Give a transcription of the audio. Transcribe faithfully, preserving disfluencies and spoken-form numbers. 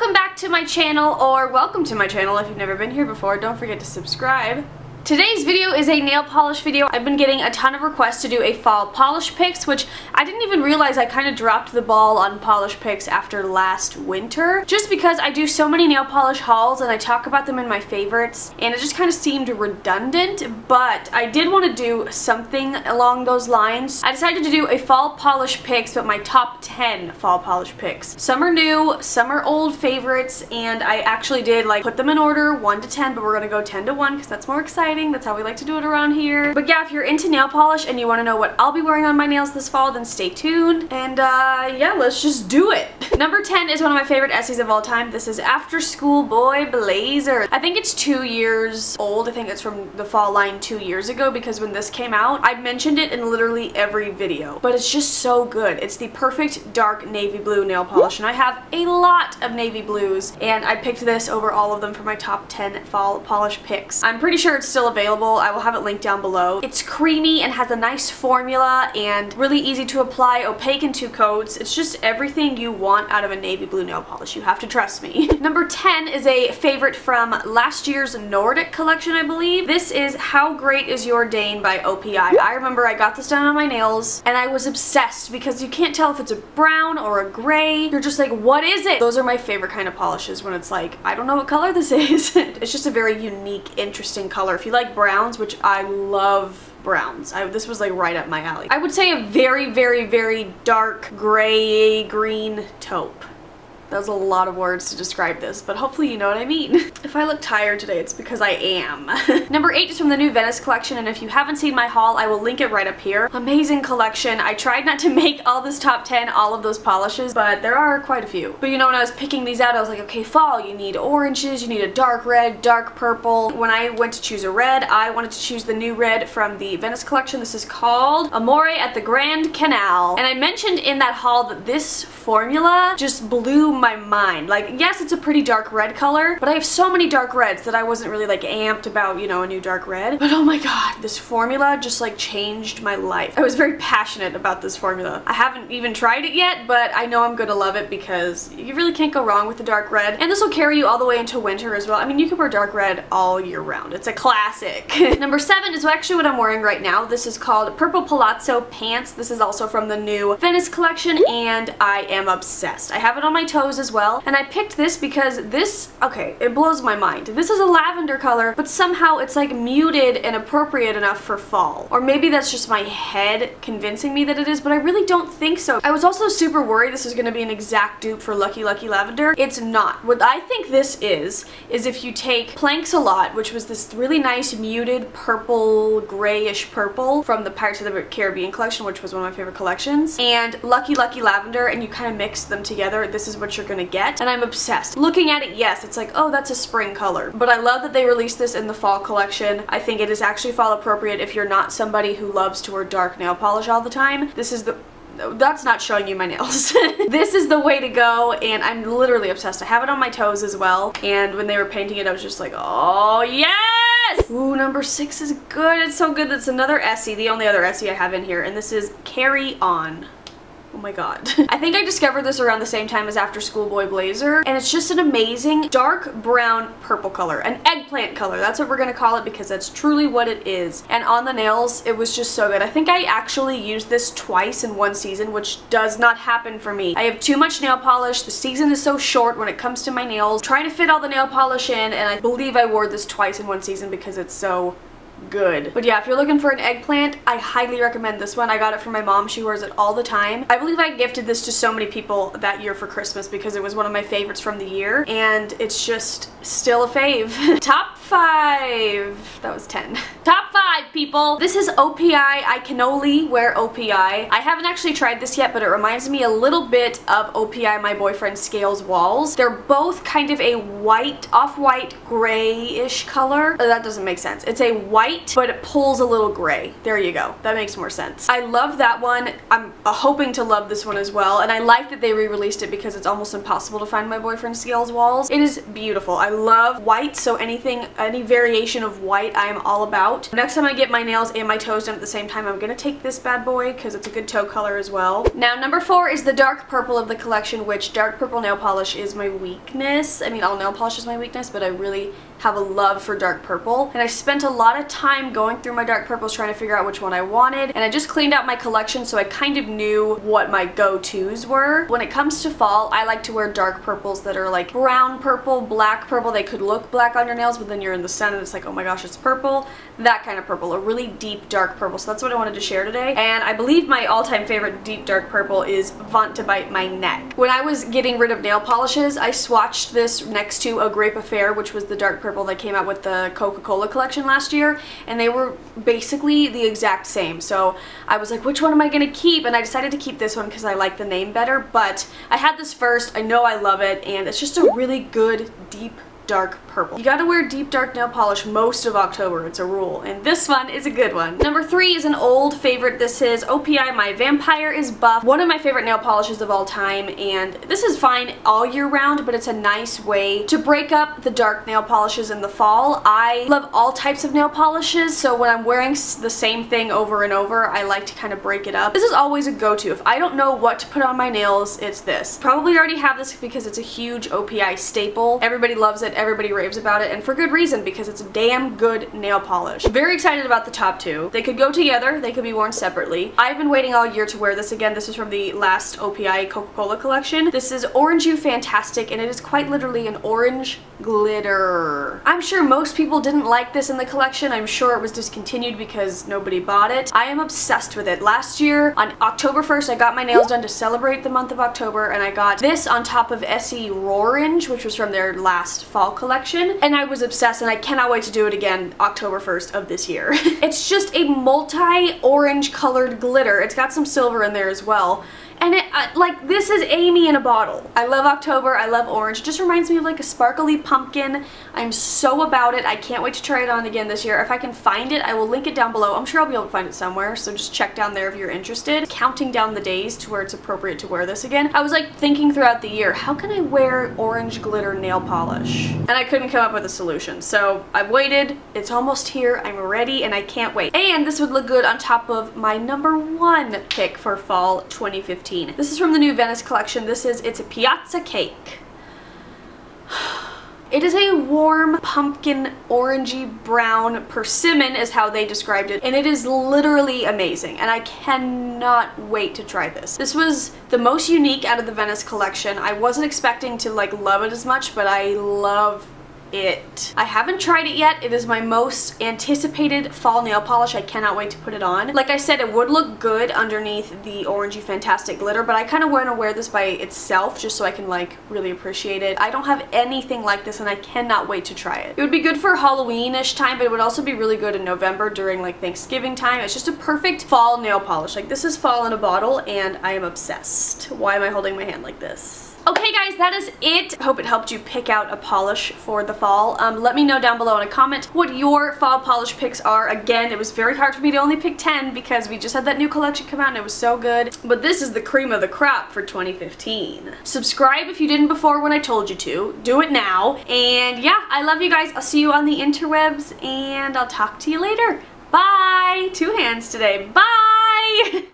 Welcome back to my channel, or welcome to my channel if you've never been here before. Don't forget to subscribe. Today's video is a nail polish video. I've been getting a ton of requests to do a fall polish picks, which I didn't even realize I kind of dropped the ball on polish picks after last winter, just because I do so many nail polish hauls and I talk about them in my favorites, and it just kind of seemed redundant, but I did want to do something along those lines. I decided to do a fall polish picks, but my top ten fall polish picks. Some are new, some are old favorites, and I actually did like put them in order one to ten, but we're going to go ten to one because that's more exciting. That's how we like to do it around here. But yeah, if you're into nail polish and you want to know what I'll be wearing on my nails this fall, then stay tuned. And uh, yeah, let's just do it. Number ten is one of my favorite Essies of all time. This is After School Boy Blazer. I think it's two years old. I think it's from the fall line two years ago because when this came out, I mentioned it in literally every video. But it's just so good. It's the perfect dark navy blue nail polish. And I have a lot of navy blues. And I picked this over all of them for my top ten fall polish picks. I'm pretty sure it's still available. I will have it linked down below. It's creamy and has a nice formula and really easy to apply, opaque in two coats. It's just everything you want out of a navy blue nail polish. You have to trust me. Number ten is a favorite from last year's Nordic collection, I believe. This is How Great Is Your Dane by O P I. I remember I got this done on my nails and I was obsessed because you can't tell if it's a brown or a gray. You're just like, what is it? Those are my favorite kind of polishes when it's like, I don't know what color this is. It's just a very unique, interesting color. If you like browns, which I love browns. I, this was like right up my alley. I would say a very, very, very dark gray green taupe. That was a lot of words to describe this, but hopefully you know what I mean. If I look tired today, it's because I am. Number eight is from the new Venice collection, and if you haven't seen my haul, I will link it right up here. Amazing collection. I tried not to make all this top ten, all of those polishes, but there are quite a few. But you know, when I was picking these out, I was like, okay, fall, you need oranges, you need a dark red, dark purple. When I went to choose a red, I wanted to choose the new red from the Venice collection. This is called Amore at the Grand Canal. And I mentioned in that haul that this formula just blew my my mind. Like, yes, it's a pretty dark red color, but I have so many dark reds that I wasn't really like amped about, you know, a new dark red. But oh my god, this formula just like changed my life. I was very passionate about this formula. I haven't even tried it yet, but I know I'm gonna love it because you really can't go wrong with the dark red. And this will carry you all the way into winter as well. I mean, you can wear dark red all year round. It's a classic. Number seven is actually what I'm wearing right now. This is called Purple Palazzo Pants. This is also from the new Venice collection, and I am obsessed. I have it on my toes as well, and I picked this because this, okay, it blows my mind. This is a lavender color, but somehow it's like muted and appropriate enough for fall. Or maybe that's just my head convincing me that it is, but I really don't think so. I was also super worried this was going to be an exact dupe for Lucky Lucky Lavender. It's not. What I think this is, is if you take Planks a Lot, which was this really nice muted purple, grayish purple from the Pirates of the Caribbean collection, which was one of my favorite collections, and Lucky Lucky Lavender, and you kind of mix them together. This is what you're gonna get, and I'm obsessed. Looking at it, yes, it's like, oh, that's a spring color, but I love that they released this in the fall collection. I think it is actually fall appropriate if you're not somebody who loves to wear dark nail polish all the time. This is the That's not showing you my nails. This is the way to go, and I'm literally obsessed. I have it on my toes as well, and when they were painting it, I was just like, oh, yes! Ooh, number six is good. It's so good. That's another Essie, the only other Essie I have in here, and this is Carry On. Oh my god. I think I discovered this around the same time as After School Boy Blazer, and it's just an amazing dark brown purple color, an eggplant color. That's what we're gonna call it because that's truly what it is. And on the nails, it was just so good. I think I actually used this twice in one season, which does not happen for me. I have too much nail polish. The season is so short when it comes to my nails. Trying to fit all the nail polish in, and I believe I wore this twice in one season because it's so good. But yeah, if you're looking for an eggplant, I highly recommend this one. I got it from my mom. She wears it all the time. I believe I gifted this to so many people that year for Christmas because it was one of my favorites from the year, and it's just still a fave. Top five. That was ten. Top five, people. This is O P I. I Cannoli Wear O P I. I haven't actually tried this yet, but it reminds me a little bit of O P I My Boyfriend Scales Walls. They're both kind of a white, off-white, grayish color. Oh, that doesn't make sense. It's a white, but it pulls a little gray. There you go. That makes more sense. I love that one. I'm uh, hoping to love this one as well, and I like that they re-released it because it's almost impossible to find My Boyfriend Scales Walls. It is beautiful. I love white, so anything, any variation of white I am all about. Next time I get my nails and my toes done at the same time, I'm going to take this bad boy because it's a good toe color as well. Now, number four is the dark purple of the collection, which dark purple nail polish is my weakness. I mean, all nail polish is my weakness, but I really have a love for dark purple. And I spent a lot of time going through my dark purples trying to figure out which one I wanted. And I just cleaned out my collection, so I kind of knew what my go-tos were. When it comes to fall, I like to wear dark purples that are like brown purple, black purple. They could look black on your nails, but then you're in the sun and it's like, oh my gosh, it's purple. That kind of purple, a really deep dark purple. So that's what I wanted to share today. And I believe my all-time favorite deep dark purple is Vant To Bite My Neck. When I was getting rid of nail polishes, I swatched this next to a Grape Affair, which was the dark purple that came out with the Coca-Cola collection last year, and they were basically the exact same. So I was like, which one am I gonna keep? And I decided to keep this one because I like the name better, but I had this first. I know I love it, and it's just a really good deep dark purple. You gotta wear deep dark nail polish most of October, it's a rule, and this one is a good one. Number three is an old favorite. This is O P I, My Vampire is Buff, one of my favorite nail polishes of all time, and this is fine all year round, but it's a nice way to break up the dark nail polishes in the fall. I love all types of nail polishes, so when I'm wearing the same thing over and over, I like to kind of break it up. This is always a go-to. If I don't know what to put on my nails, it's this. Probably already have this because it's a huge O P I staple. Everybody loves it. Everybody raves about it, and for good reason, because it's a damn good nail polish. Very excited about the top two. They could go together, they could be worn separately. I've been waiting all year to wear this again. This is from the last O P I Coca-Cola collection. This is Orange You Fantastic, and it is quite literally an orange glitter. I'm sure most people didn't like this in the collection. I'm sure it was discontinued because nobody bought it. I am obsessed with it. Last year, on October first, I got my nails done to celebrate the month of October, and I got this on top of Essie Rorange, which was from their last fall collection, and I was obsessed, and I cannot wait to do it again October first of this year. It's just a multi-orange colored glitter. It's got some silver in there as well. And it, uh, like, this is Amy in a bottle. I love October, I love orange. It just reminds me of like a sparkly pumpkin. I'm so about it. I can't wait to try it on again this year. If I can find it, I will link it down below. I'm sure I'll be able to find it somewhere, so just check down there if you're interested. Counting down the days to where it's appropriate to wear this again. I was like thinking throughout the year, how can I wear orange glitter nail polish? And I couldn't come up with a solution, so I've waited. It's almost here, I'm ready, and I can't wait. And this would look good on top of my number one pick for fall twenty fifteen. This is from the new Venice collection. This is It's a Piazza Cake. It is a warm pumpkin orangey brown, persimmon is how they described it, and it is literally amazing, and I cannot wait to try this. This was the most unique out of the Venice collection. I wasn't expecting to like love it as much, but I love it. I haven't tried it yet. It is my most anticipated fall nail polish. I cannot wait to put it on. Like I said, it would look good underneath the Orangey Fantastic glitter, but I kind of want to wear this by itself just so I can like really appreciate it. I don't have anything like this, and I cannot wait to try it. It would be good for Halloween-ish time, but it would also be really good in November during like Thanksgiving time. It's just a perfect fall nail polish. Like, this is fall in a bottle, and I am obsessed. Why am I holding my hand like this? Okay guys, that is it. Hope it helped you pick out a polish for the fall. Um, let me know down below in a comment what your fall polish picks are. Again, it was very hard for me to only pick ten because we just had that new collection come out and it was so good. But this is the cream of the crop for twenty fifteen. Subscribe if you didn't before when I told you to. Do it now. And yeah, I love you guys. I'll see you on the interwebs, and I'll talk to you later. Bye! Two hands today. Bye!